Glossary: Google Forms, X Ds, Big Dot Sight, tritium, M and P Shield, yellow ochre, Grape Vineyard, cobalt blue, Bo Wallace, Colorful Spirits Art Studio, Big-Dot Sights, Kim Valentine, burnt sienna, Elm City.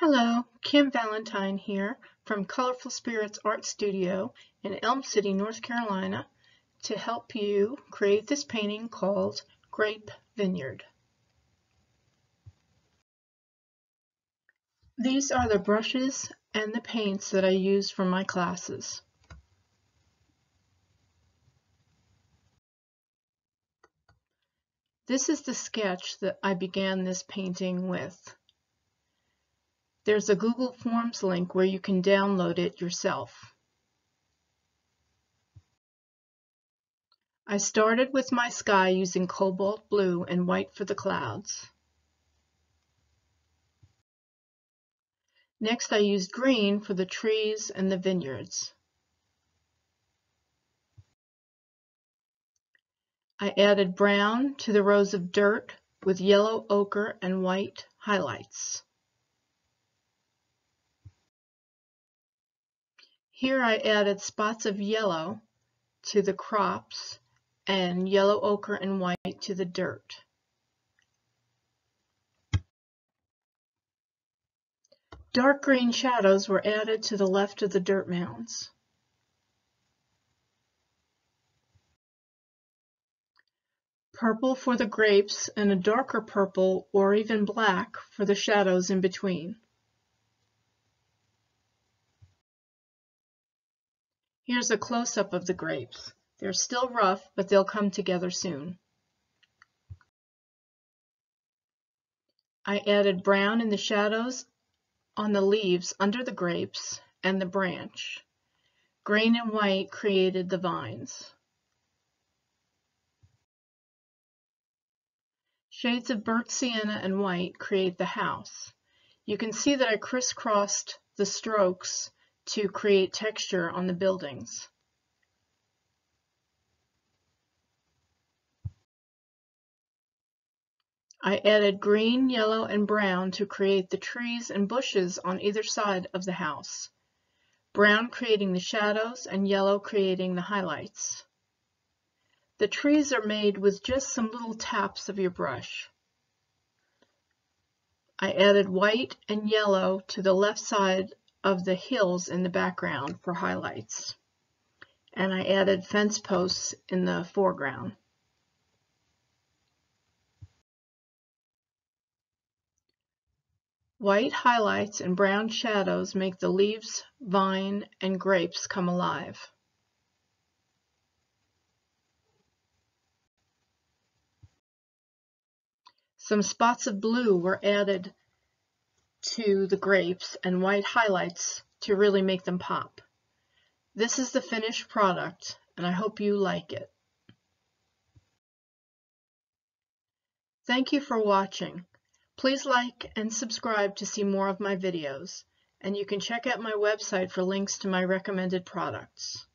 Hello, Kim Valentine here from Colorful Spirits Art Studio in Elm City, North Carolina, to help you create this painting called Grape Vineyard. These are the brushes and the paints that I use for my classes. This is the sketch that I began this painting with. There's a Google Forms link where you can download it yourself. I started with my sky using cobalt blue and white for the clouds. Next, I used green for the trees and the vineyards. I added brown to the rows of dirt with yellow ochre and white highlights. Here I added spots of yellow to the crops and yellow ochre and white to the dirt. Dark green shadows were added to the left of the dirt mounds. Purple for the grapes and a darker purple or even black for the shadows in between. Here's a close-up of the grapes. They're still rough, but they'll come together soon. I added brown in the shadows on the leaves under the grapes and the branch. Green and white created the vines. Shades of burnt sienna and white create the house. You can see that I crisscrossed the strokes to create texture on the buildings. I added green, yellow, and brown to create the trees and bushes on either side of the house. Brown creating the shadows and yellow creating the highlights. The trees are made with just some little taps of your brush. I added white and yellow to the left side of the hills in the background for highlights, and I added fence posts in the foreground. White highlights and brown shadows make the leaves, vine, and grapes come alive. Some spots of blue were added to the grapes and white highlights to really make them pop. This is the finished product, and I hope you like it. Thank you for watching. Please like and subscribe to see more of my videos, and you can check out my website for links to my recommended products.